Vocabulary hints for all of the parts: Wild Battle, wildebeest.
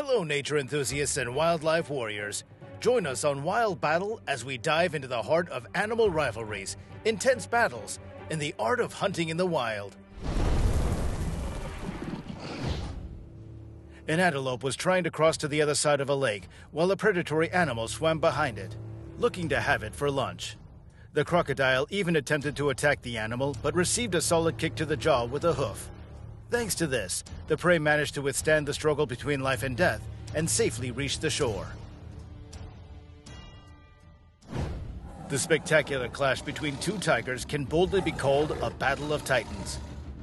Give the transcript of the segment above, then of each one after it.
Hello, nature enthusiasts and wildlife warriors. Join us on Wild Battle as we dive into the heart of animal rivalries, intense battles, and the art of hunting in the wild. An antelope was trying to cross to the other side of a lake while a predatory animal swam behind it, looking to have it for lunch. The crocodile even attempted to attack the animal, but received a solid kick to the jaw with a hoof. Thanks to this, the prey managed to withstand the struggle between life and death and safely reached the shore. The spectacular clash between two tigers can boldly be called a battle of titans.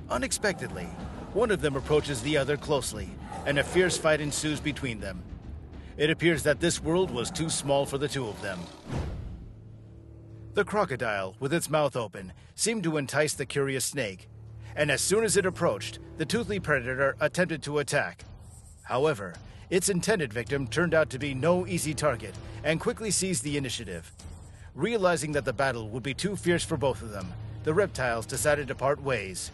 Unexpectedly, one of them approaches the other closely, and a fierce fight ensues between them. It appears that this world was too small for the two of them. The crocodile, with its mouth open, seemed to entice the curious snake, and as soon as it approached, the toothy predator attempted to attack. However, its intended victim turned out to be no easy target and quickly seized the initiative. Realizing that the battle would be too fierce for both of them, the reptiles decided to part ways.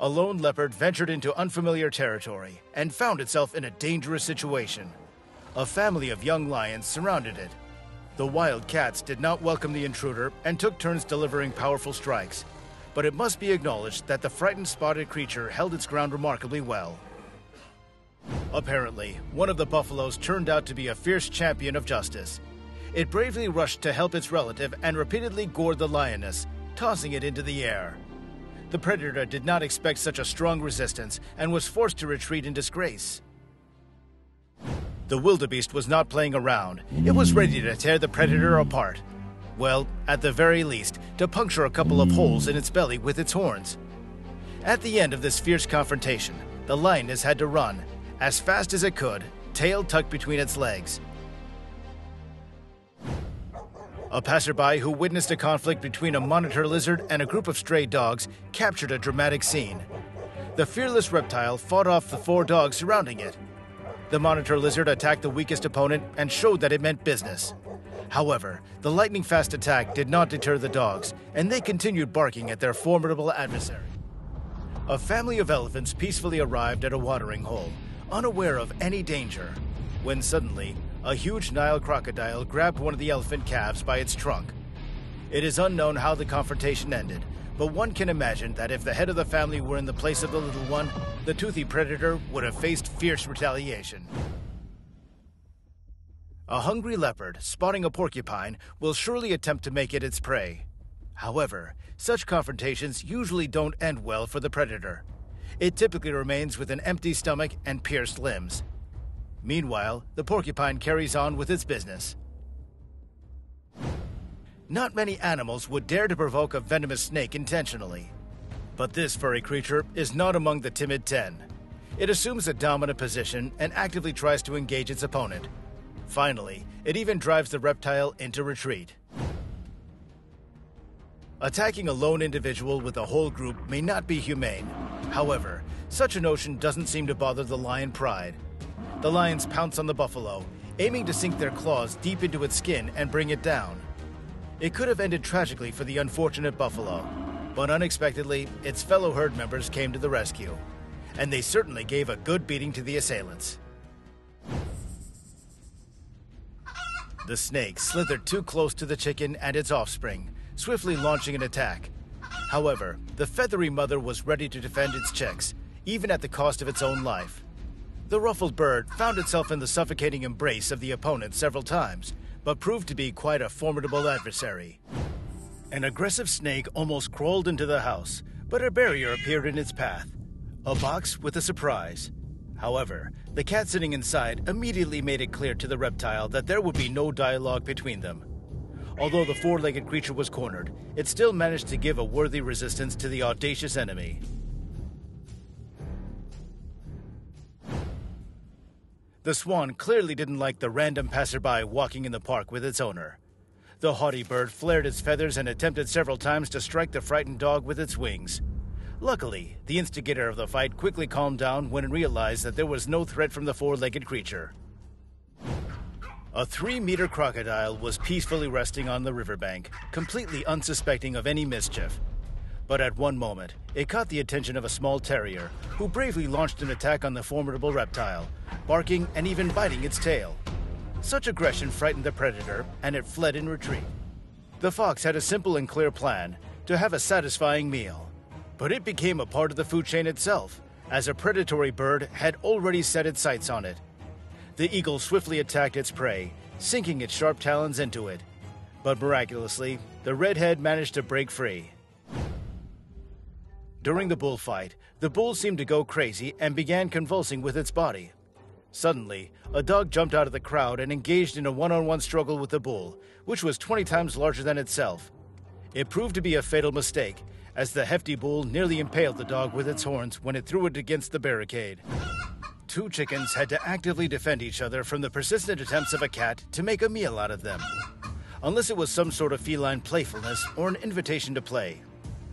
A lone leopard ventured into unfamiliar territory and found itself in a dangerous situation. A family of young lions surrounded it. The wild cats did not welcome the intruder and took turns delivering powerful strikes, but it must be acknowledged that the frightened spotted creature held its ground remarkably well. Apparently, one of the buffaloes turned out to be a fierce champion of justice. It bravely rushed to help its relative and repeatedly gored the lioness, tossing it into the air. The predator did not expect such a strong resistance and was forced to retreat in disgrace. The wildebeest was not playing around. It was ready to tear the predator apart. Well, at the very least, to puncture a couple of holes in its belly with its horns. At the end of this fierce confrontation, the lioness had to run, as fast as it could, tail tucked between its legs. A passerby who witnessed a conflict between a monitor lizard and a group of stray dogs captured a dramatic scene. The fearless reptile fought off the four dogs surrounding it. The monitor lizard attacked the weakest opponent and showed that it meant business. However, the lightning-fast attack did not deter the dogs, and they continued barking at their formidable adversary. A family of elephants peacefully arrived at a watering hole, unaware of any danger, when suddenly, a huge Nile crocodile grabbed one of the elephant calves by its trunk. It is unknown how the confrontation ended, but one can imagine that if the head of the family were in the place of the little one, the toothy predator would have faced fierce retaliation. A hungry leopard, spotting a porcupine, will surely attempt to make it its prey. However, such confrontations usually don't end well for the predator. It typically remains with an empty stomach and pierced limbs. Meanwhile, the porcupine carries on with its business. Not many animals would dare to provoke a venomous snake intentionally. But this furry creature is not among the timid 10. It assumes a dominant position and actively tries to engage its opponent. Finally, it even drives the reptile into retreat. Attacking a lone individual with a whole group may not be humane. However, such a notion doesn't seem to bother the lion pride. The lions pounce on the buffalo, aiming to sink their claws deep into its skin and bring it down. It could have ended tragically for the unfortunate buffalo, but unexpectedly, its fellow herd members came to the rescue, and they certainly gave a good beating to the assailants. The snake slithered too close to the chicken and its offspring, swiftly launching an attack. However, the feathery mother was ready to defend its chicks, even at the cost of its own life. The ruffled bird found itself in the suffocating embrace of the opponent several times, but proved to be quite a formidable adversary. An aggressive snake almost crawled into the house, but a barrier appeared in its path, a box with a surprise. However, the cat sitting inside immediately made it clear to the reptile that there would be no dialogue between them. Although the four-legged creature was cornered, it still managed to give a worthy resistance to the audacious enemy. The swan clearly didn't like the random passerby walking in the park with its owner. The haughty bird flared its feathers and attempted several times to strike the frightened dog with its wings. Luckily, the instigator of the fight quickly calmed down when it realized that there was no threat from the four-legged creature. A 3-meter crocodile was peacefully resting on the riverbank, completely unsuspecting of any mischief. But at one moment, it caught the attention of a small terrier, who bravely launched an attack on the formidable reptile, barking and even biting its tail. Such aggression frightened the predator, and it fled in retreat. The fox had a simple and clear plan, to have a satisfying meal. But it became a part of the food chain itself, as a predatory bird had already set its sights on it. The eagle swiftly attacked its prey, sinking its sharp talons into it. But miraculously, the redhead managed to break free. During the bullfight, the bull seemed to go crazy and began convulsing with its body. Suddenly, a dog jumped out of the crowd and engaged in a one-on-one struggle with the bull, which was 20 times larger than itself. It proved to be a fatal mistake, as the hefty bull nearly impaled the dog with its horns when it threw it against the barricade. Two chickens had to actively defend each other from the persistent attempts of a cat to make a meal out of them, unless it was some sort of feline playfulness or an invitation to play.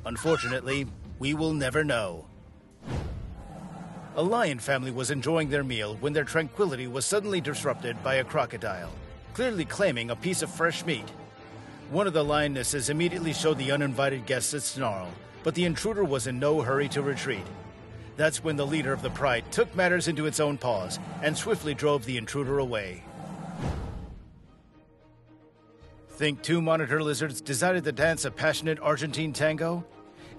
Unfortunately, we will never know. A lion family was enjoying their meal when their tranquility was suddenly disrupted by a crocodile, clearly claiming a piece of fresh meat. One of the lionesses immediately showed the uninvited guests its snarl, but the intruder was in no hurry to retreat. That's when the leader of the pride took matters into its own paws and swiftly drove the intruder away. Think two monitor lizards decided to dance a passionate Argentine tango?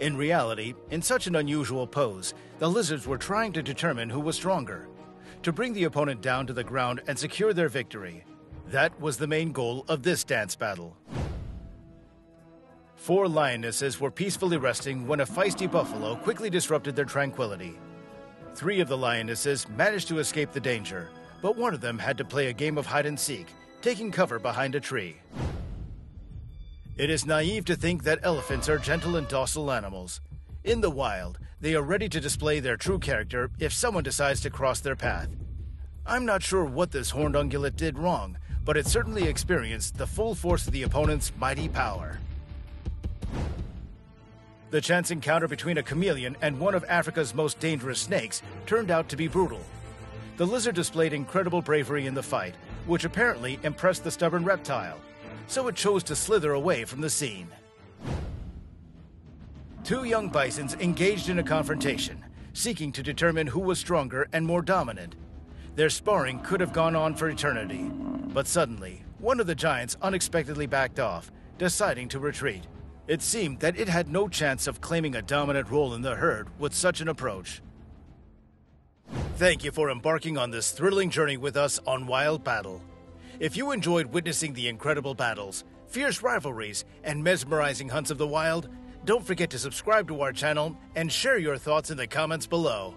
In reality, in such an unusual pose, the lizards were trying to determine who was stronger, to bring the opponent down to the ground and secure their victory. That was the main goal of this dance battle. Four lionesses were peacefully resting when a feisty buffalo quickly disrupted their tranquility. Three of the lionesses managed to escape the danger, but one of them had to play a game of hide-and-seek, taking cover behind a tree. It is naive to think that elephants are gentle and docile animals. In the wild, they are ready to display their true character if someone decides to cross their path. I'm not sure what this horned ungulate did wrong, but it certainly experienced the full force of the opponent's mighty power. The chance encounter between a chameleon and one of Africa's most dangerous snakes turned out to be brutal. The lizard displayed incredible bravery in the fight, which apparently impressed the stubborn reptile, so it chose to slither away from the scene. Two young bisons engaged in a confrontation, seeking to determine who was stronger and more dominant. Their sparring could have gone on for eternity, but suddenly, one of the giants unexpectedly backed off, deciding to retreat. It seemed that it had no chance of claiming a dominant role in the herd with such an approach. Thank you for embarking on this thrilling journey with us on Wild Battle. If you enjoyed witnessing the incredible battles, fierce rivalries, and mesmerizing hunts of the wild, don't forget to subscribe to our channel and share your thoughts in the comments below.